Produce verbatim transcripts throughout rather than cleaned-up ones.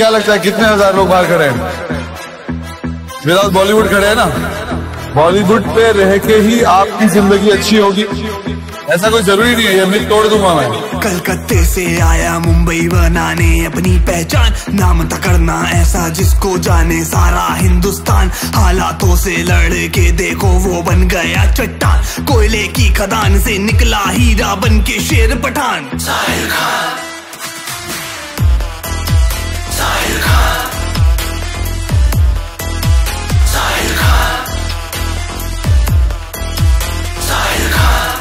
क्या लगता है कितने हजार लोग बाहर खड़े हैं? विदाउट बॉलीवुड खड़े हैं ना। बॉलीवुड पे रह के ही आपकी जिंदगी अच्छी होगी, ऐसा कोई जरूरी नहीं है। ये मिथ तोड़ दूंगा मैं। कलकत्ते से आया मुंबई बनाने अपनी पहचान, नाम तकड़ना ऐसा जिसको जाने सारा हिंदुस्तान। हालातों से लड़ के देखो वो बन गया चट्टान, कोयले की खदान से निकला हीरा बन के शेर पठान। साहिल खान, साहिल खान, साहिल खान, साहिल खान।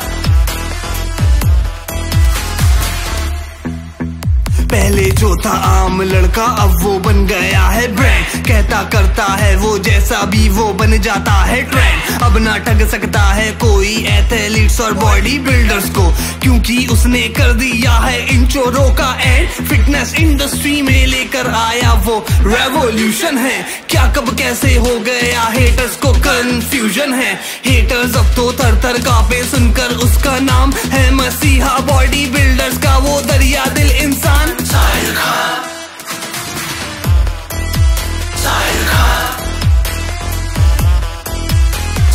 पहले जो था आम लड़का अब वो बन गया है ब्रांड, कहता करता है वो जैसा भी वो बन जाता है ट्रेंड। अब ना ठग सकता है कोई एथलीट्स और बॉडी बिल्डर्स को, क्योंकि उसने कर दिया है इन चोरों का एंड। फिटनेस इंडस्ट्री में लेकर आया वो रेवोल्यूशन है, क्या कब कैसे हो गया हेटर्स को कंफ्यूजन है। हेटर्स अब तो थर थर कांपे सुनकर उसका नाम है मसीहा, बॉडी बिल्डर्स का वो दरिया दिल इंसान। साहिल खान, साहिल खान,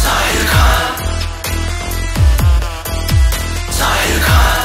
साहिल खान, साहिल खान।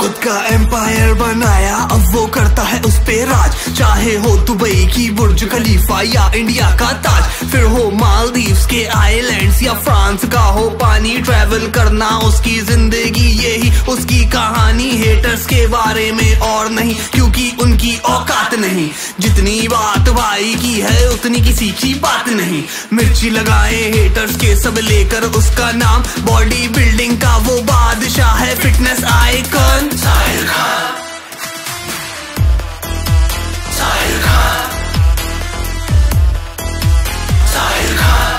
खुद का एम्पायर बनाया अब वो करता है उस पे राज, चाहे हो दुबई की बुर्ज खलीफा या इंडिया का ताज। फिर हो मालदीव्स के आइलैंड्स या फ्रांस का हो पानी, ट्रैवल करना उसकी जिंदगी यही उसकी कहानी। हेटर्स के बारे में और नहीं, क्योंकि उनकी औकात नहीं, जितनी बात भाई की है उतनी किसी की बात नहीं। मिर्ची लगाए हेटर्स के सब लेकर उसका नाम, बॉडी बिल्डिंग का वो बादशाह है फिटनेस आइकन। साहिल खान, साहिल खान, साहिल खान,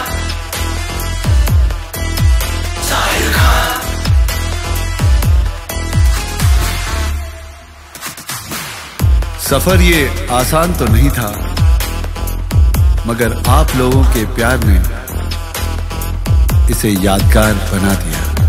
साहिल खान। सफर ये आसान तो नहीं था, मगर आप लोगों के प्यार ने इसे यादगार बना दिया।